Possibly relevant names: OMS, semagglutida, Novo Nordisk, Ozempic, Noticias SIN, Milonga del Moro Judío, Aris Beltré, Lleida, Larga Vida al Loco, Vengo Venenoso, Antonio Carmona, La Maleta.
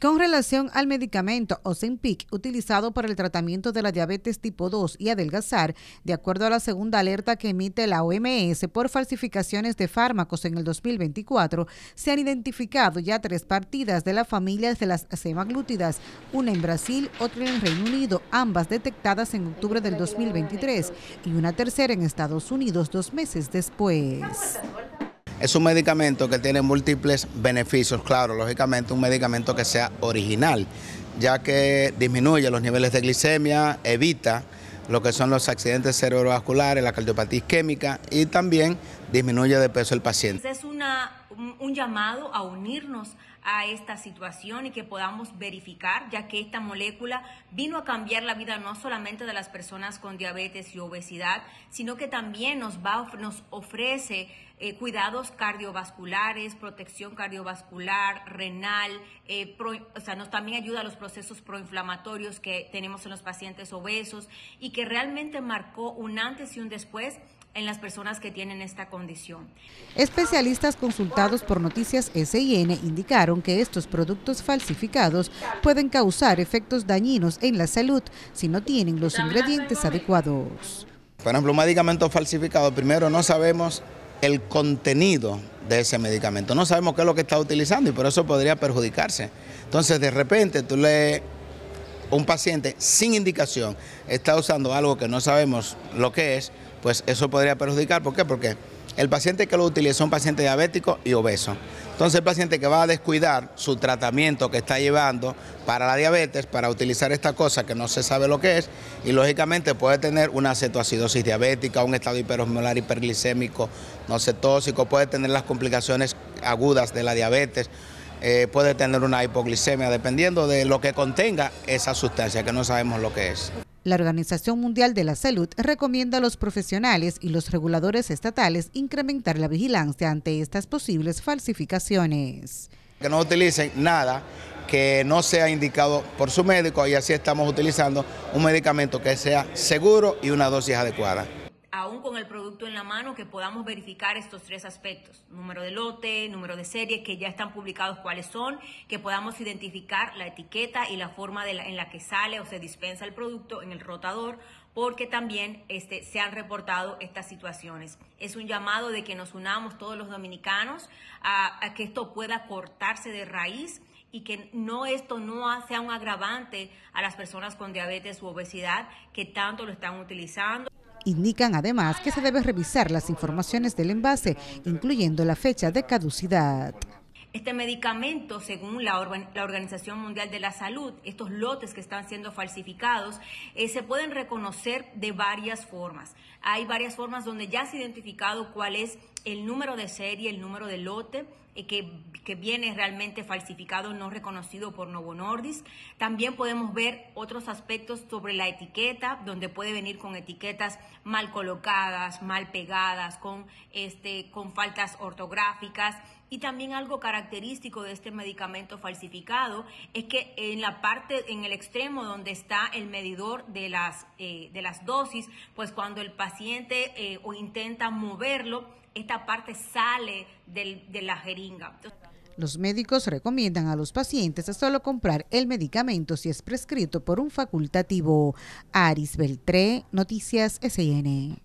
Con relación al medicamento Ozempic, utilizado para el tratamiento de la diabetes tipo 2 y adelgazar, de acuerdo a la segunda alerta que emite la OMS por falsificaciones de fármacos en el 2024, se han identificado ya 3 partidas de la familia de las semagglutidas, una en Brasil, otra en Reino Unido, ambas detectadas en octubre del 2023, y una tercera en Estados Unidos 2 meses después. Es un medicamento que tiene múltiples beneficios, claro, lógicamente un medicamento que sea original, ya que disminuye los niveles de glicemia, evita lo que son los accidentes cerebrovasculares, la cardiopatía isquémica y también disminuye de peso el paciente. Es un llamado a unirnos a esta situación y que podamos verificar, ya que esta molécula vino a cambiar la vida no solamente de las personas con diabetes y obesidad, sino que también nos ofrece cuidados cardiovasculares, protección cardiovascular, renal, también ayuda a los procesos proinflamatorios que tenemos en los pacientes obesos y que realmente marcó un antes y un después en las personas que tienen esta condición. Especialistas consultados por Noticias SIN indicaron que estos productos falsificados pueden causar efectos dañinos en la salud si no tienen los ingredientes adecuados. Por ejemplo, un medicamento falsificado, primero no sabemos el contenido de ese medicamento, no sabemos qué es lo que está utilizando y por eso podría perjudicarse. Entonces, de repente tú le... un paciente sin indicación está usando algo que no sabemos lo que es, pues eso podría perjudicar. ¿Por qué? Porque el paciente que lo utiliza es un paciente diabético y obeso. Entonces el paciente que va a descuidar su tratamiento que está llevando para la diabetes, para utilizar esta cosa que no se sabe lo que es, y lógicamente puede tener una cetoacidosis diabética, un estado hiperosmolar hiperglicémico no cetóxico, puede tener las complicaciones agudas de la diabetes, puede tener una hipoglicemia, dependiendo de lo que contenga esa sustancia, que no sabemos lo que es. La Organización Mundial de la Salud recomienda a los profesionales y los reguladores estatales incrementar la vigilancia ante estas posibles falsificaciones. Que no utilicen nada que no sea indicado por su médico, y así estamos utilizando un medicamento que sea seguro y una dosis adecuada. Aún con el producto en la mano, que podamos verificar estos 3 aspectos, número de lote, número de serie, que ya están publicados cuáles son, que podamos identificar la etiqueta y la forma en la que sale o se dispensa el producto en el rotador, porque también se han reportado estas situaciones. Es un llamado de que nos unamos todos los dominicanos a que esto pueda cortarse de raíz y que esto no sea un agravante a las personas con diabetes u obesidad que tanto lo están utilizando. Indican además que se debe revisar las informaciones del envase, incluyendo la fecha de caducidad. Este medicamento, según la Organización Mundial de la Salud, estos lotes que están siendo falsificados, se pueden reconocer de varias formas. Hay varias formas donde ya se ha identificado cuál es el número de serie, el número de lote, que viene realmente falsificado, no reconocido por Novo Nordisk. También podemos ver otros aspectos sobre la etiqueta, donde puede venir con etiquetas mal colocadas, mal pegadas, con faltas ortográficas. Y también algo característico de este medicamento falsificado es que en el extremo donde está el medidor de las dosis, pues cuando el paciente intenta moverlo, esta parte sale de la jeringa. Los médicos recomiendan a los pacientes a solo comprar el medicamento si es prescrito por un facultativo. Aris Beltré, Noticias SIN.